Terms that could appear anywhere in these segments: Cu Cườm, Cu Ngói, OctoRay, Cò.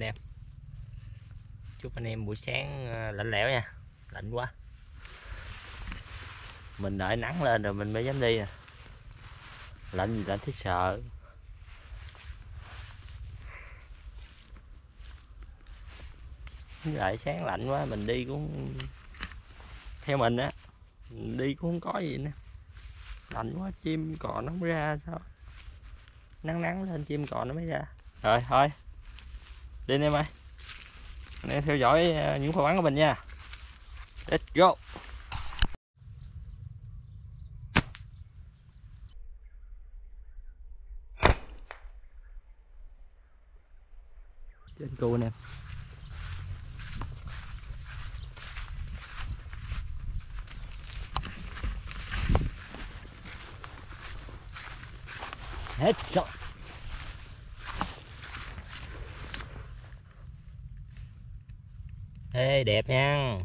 anh em. Chúc anh em buổi sáng lạnh lẽo nha, lạnh quá. Mình đợi nắng lên rồi mình mới dám đi à. Lạnh gì lạnh thấy sợ. Lại sáng lạnh quá mình đi cũng theo mình á, đi cũng không có gì nữa. Lạnh quá chim cò nó không ra sao. Nắng lên chim cò nó mới ra. Rồi thôi. Đi anh em ơi. Anh em theo dõi những pha bắn của mình nha. Let's go. Trên cu anh em. Hết rồi. Ê đẹp nha.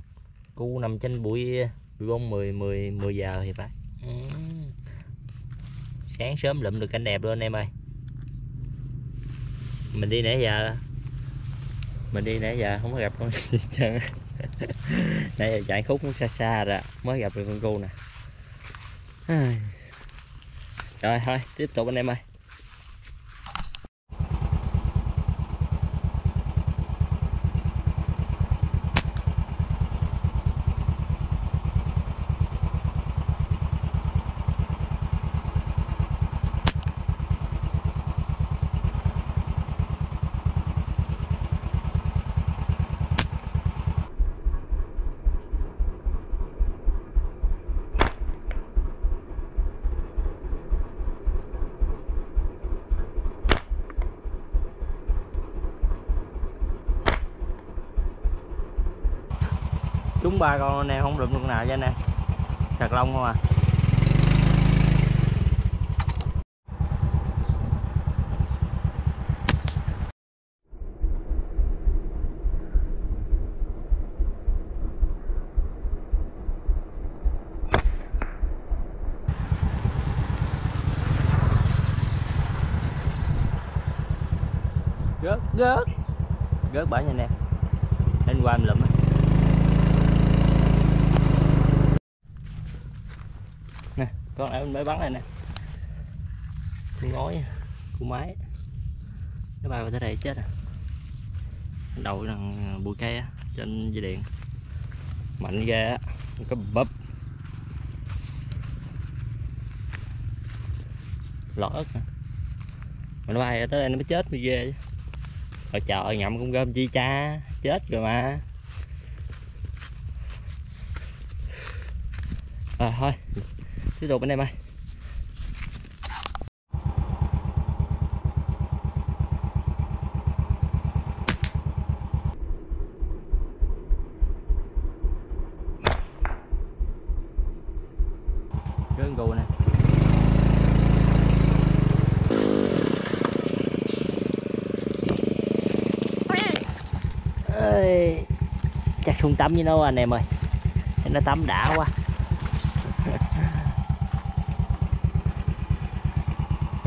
Cu nằm trên bụi bông 10 giờ thì phải. Sáng sớm lụm được cảnh đẹp luôn anh em ơi. Mình đi nãy giờ không có gặp con gì trơn. Nãy giờ chạy khúc xa xa rồi mới gặp được con cu nè. Rồi thôi tiếp tục anh em ơi. Chúng ba con này không được con nào cho anh em. Sạc lông không à. Gớt bả nha anh em. Anh qua mình lụm á. Con này mình mới bắn này nè, cu ngói, cu máy, nó bay vào tới đây chết à. Đầu đằng bụi cây á, trên dây điện, mạnh ghê á, có bắp, lọt ớt nè, mà nó bay tới đây nó mới chết mới ghê. Rồi trời ngậm cũng gom chi cha, chết rồi mà. Rồi thôi. Tiếp tục anh em ơi. Gớn gù nè. Ê, chắc không tắm với nó anh em ơi. Nó tắm đã quá.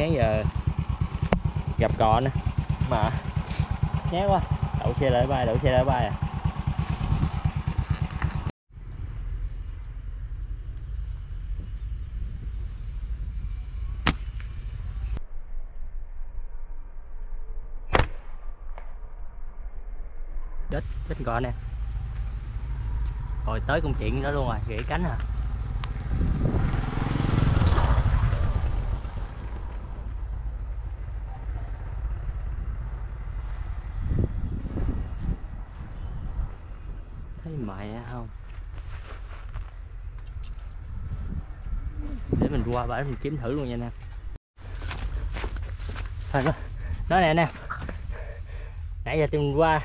Sáng giờ gặp cò nè mà nhé quá, đậu xe lại bay à. Chết cò nè, rồi tới công chuyện đó luôn rồi, gãy cánh à. Mẹ không, để mình qua bãi mình kiếm thử luôn nha anh em. Nó nè anh em, nãy giờ tụi mình qua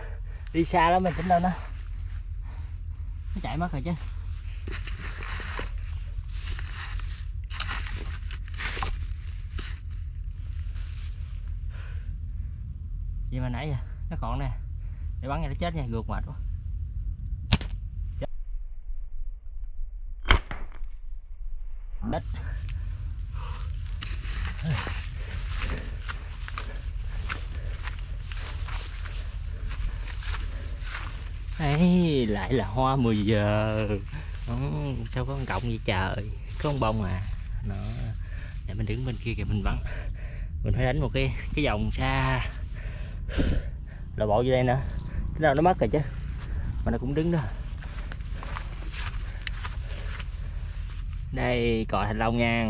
đi xa lắm mình tính đâu nó chạy mất rồi chứ. Vậy mà nãy giờ nó còn nè, để bắn ra nó chết nha, gượt mệt quá. Đất. Ấy, lại là hoa 10 giờ. Đó, sao có con cọng vậy trời, có con bông à. Đó, để mình đứng bên kia kìa, mình bắn, mình phải đánh một cái vòng xa là bộ vô đây nữa, cái nào nó mất rồi chứ mà nó cũng đứng đó. Đây cò thành long nha,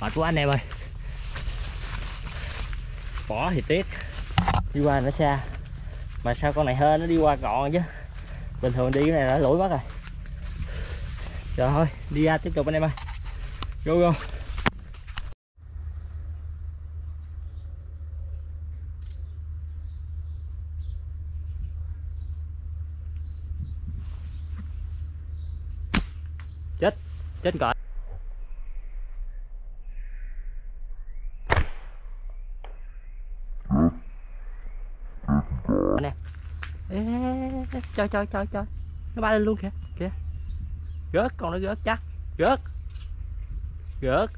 mệt quá anh em ơi, bỏ thì tiếc, đi qua nó xa, mà sao con này hên nó đi qua cọ chứ, bình thường đi cái này nó lủi mất rồi. Rồi thôi đi ra tiếp tục anh em ơi, go go. Chết, chết cò. Nè. Trời trời trời trời. Nó bay lên luôn kìa, kìa. Rớt, con nó rớt chắc. Rớt. Rớt.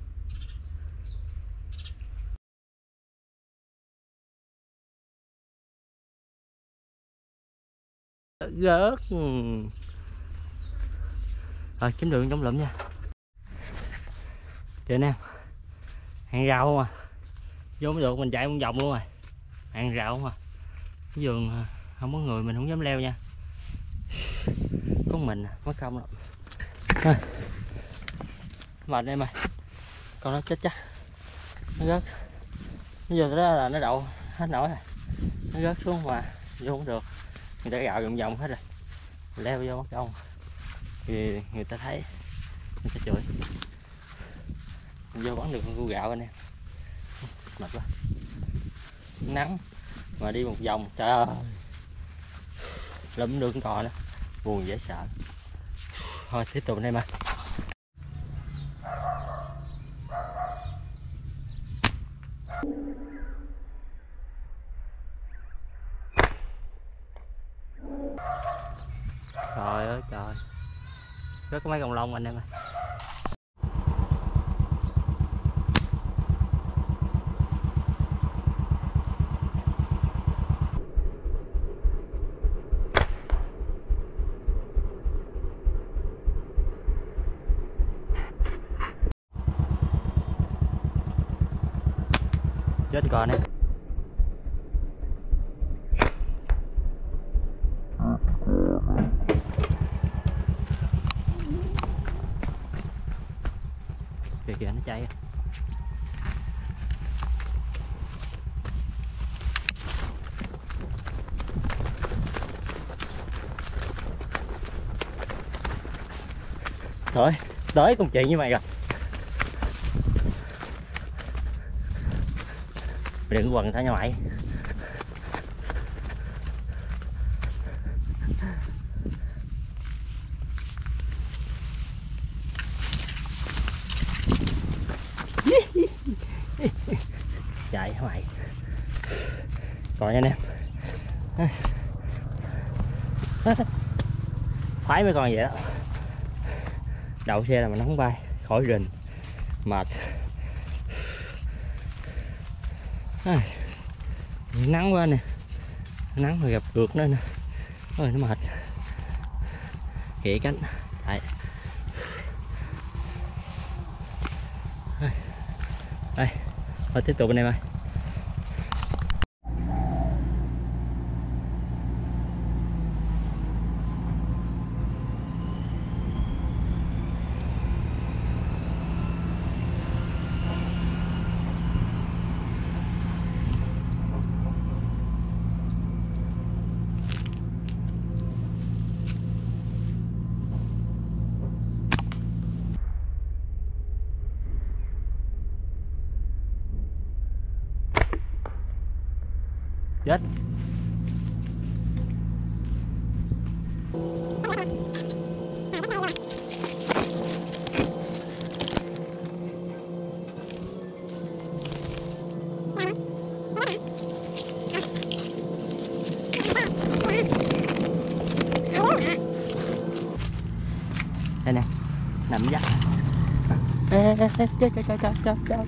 Rớt. Rồi kiếm đường trong lụm nha. Trời nam. Hàng rào không à. Vô mới được, mình chạy một vòng luôn rồi. Hàng rào không à. Cái vườn không có người mình không dám leo nha, có mình mất công lắm. Thôi mệt em ơi, con nó chết chắc, nó rớt. Bây giờ đó là nó đậu hết nổi rồi, nó rớt xuống mà vô không được, người ta gạo vòng vòng hết rồi, leo vô mất công thì người ta thấy, người ta chửi. Mình vô bán được con cu gạo anh em, mệt quá, nắng mà đi một vòng trời ơi, lụm được con cò nữa, buồn dễ sợ. Thôi tiếp tục đây mà. Trời ơi trời, rất có mấy con lông anh em ơi. Chết cò này. Kìa kìa nó chạy. Thôi, tới công chuyện như mày rồi. Đừng quần sao nha mày. Chạy hả mày. Còn nha anh em. Khoái mấy con vậy đó. Đậu xe là mình không bay, khỏi rình. Mệt. À, nắng quá nè, nắng rồi gặp cược nữa nè, ôi nó mệt, khỉ cánh, chạy, đây, thôi tiếp tục anh em ơi. Chết. Đây nè, nằm dắt. Chết chết chết chết.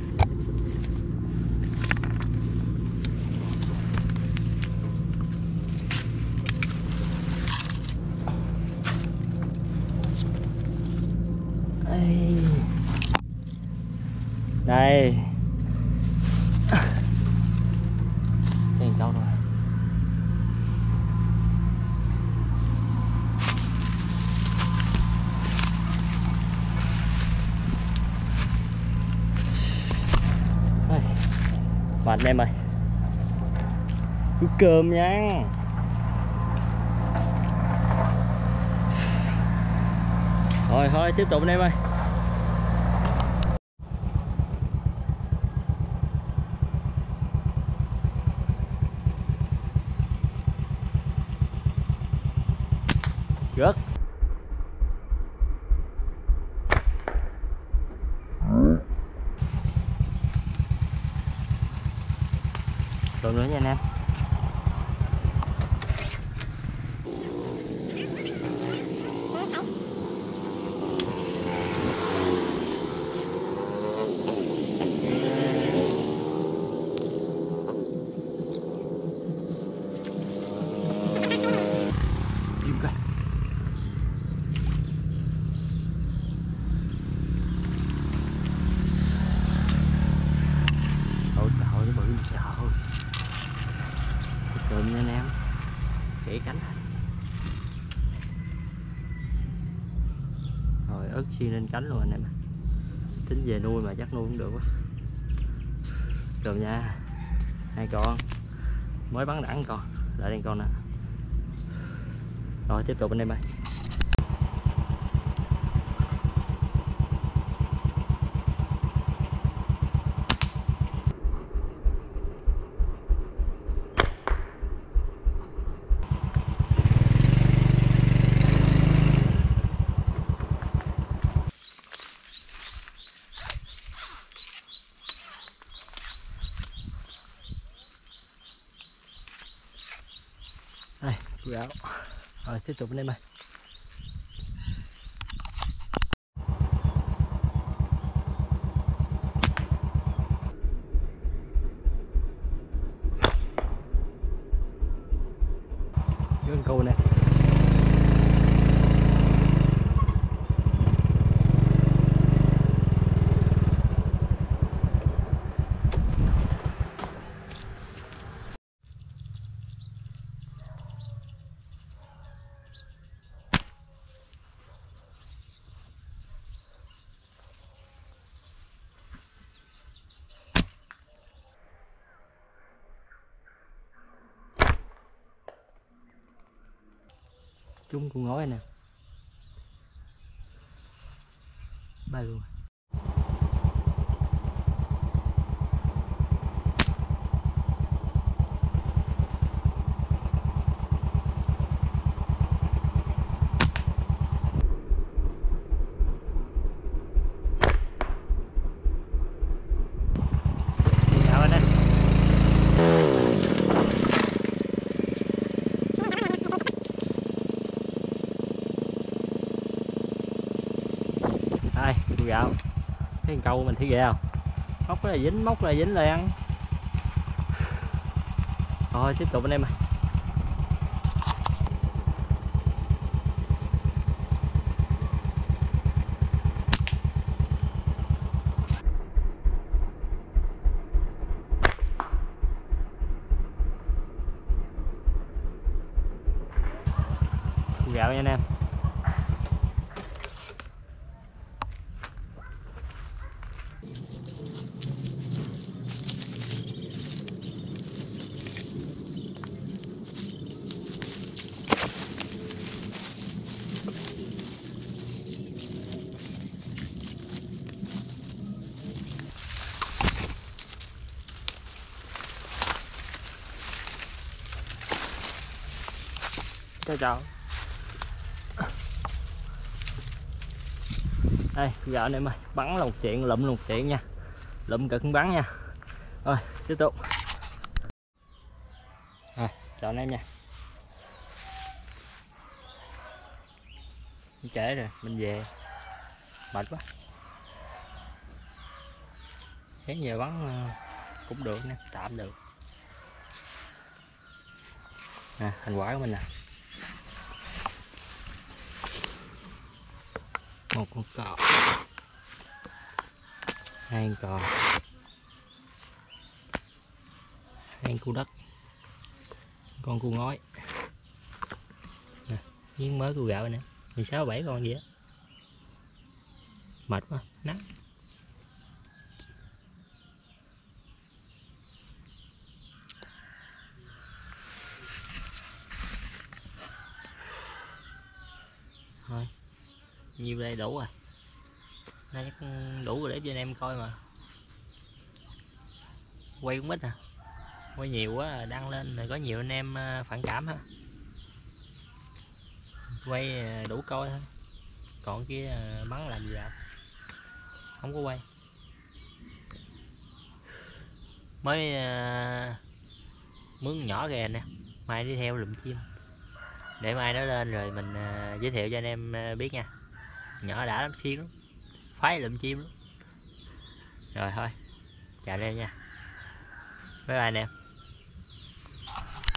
Mà anh em ơi, Cu Cườm nha. Rồi thôi tiếp tục anh em ơi. Rớt. Rồi nữa nha anh em. Cườm nha anh em, kể cánh rồi ớt xiên lên cánh luôn anh em. Tính về nuôi mà chắc nuôi cũng được quá. Cườm nha, hai con mới bắn đẳng con, lại đây con nè. Rồi tiếp tục anh em ơi. Rồi tiếp tục anh em ơi. Dưới câu này trúng Cu Ngói nè, bay luôn. Gạo thấy câu mình thấy ghê không, móc là dính, móc là dính lại ăn. Rồi tiếp tục anh em ơi. Gạo nha anh em. Chào chào. Đây, giờ anh em ơi, bắn là một chuyện, lụm là một chuyện nha. Lụm cực bắn nha. Rồi, tiếp tục. Rồi, chào anh em nha. Cũng trễ rồi, mình về. Mệt quá. Sáng giờ bắn cũng được nè, tạm được. Nè, thành quả của mình nè. Một con cò, hai con cò, hai cu đất, con Cu Ngói nè, miếng mới cu gạo nè, 16-17 con gì á. Mệt quá, nắng nhiêu đây đủ rồi. Nay đủ rồi để cho anh em coi mà. Quay cũng ít à. Quay nhiều quá đăng lên rồi có nhiều anh em phản cảm ha. Quay đủ coi thôi. Còn kia bắn làm gì làm. Không có quay. Mới mướn nhỏ kìa nè. Mai đi theo lụm chim. Để mai nó lên rồi mình giới thiệu cho anh em biết nha. Nhỏ đã lắm, xiên lắm. Phái lụm chim lắm. Rồi thôi. Chào anh em nha. Bye bye anh em.